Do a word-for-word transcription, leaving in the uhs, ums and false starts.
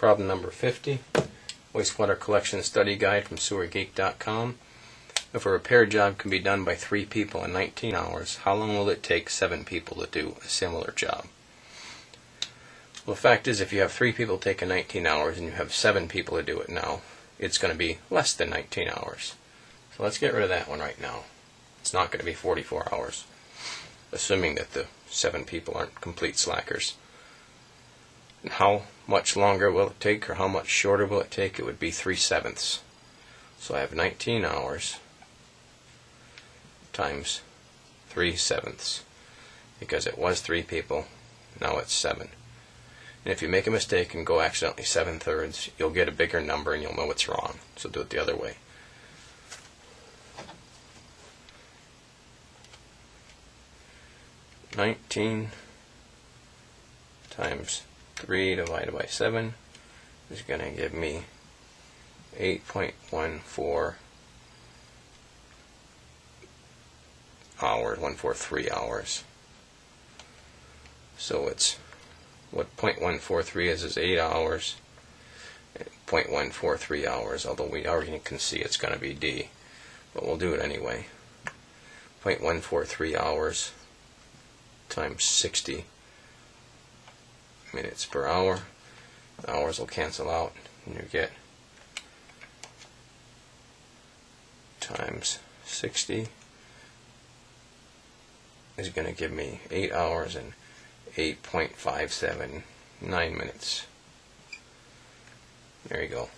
Problem number fifty, wastewater collection study guide from Sewer Geek dot com. If a repair job can be done by three people in nineteen hours, how long will it take seven people to do a similar job? Well, the fact is, if you have three people taking nineteen hours and you have seven people to do it now, it's going to be less than nineteen hours. So let's get rid of that one right now. It's not going to be forty-four hours, assuming that the seven people aren't complete slackers. And how much longer will it take, or how much shorter will it take? It would be three sevenths. So I have nineteen hours times three sevenths, because it was three people, now it's seven. And if you make a mistake and go accidentally seven thirds, you'll get a bigger number and you'll know it's wrong. So do it the other way. nineteen times three divided by seven is going to give me eight point one four hours, one hundred forty-three hours. So it's what point one four three is is eight hours. point one four three hours, although we already can see it's going to be D, but we'll do it anyway. point one four three hours times sixty minutes per hour. The hours will cancel out, and you get times sixty is going to give me eight hours and eight point five seven nine minutes. There you go.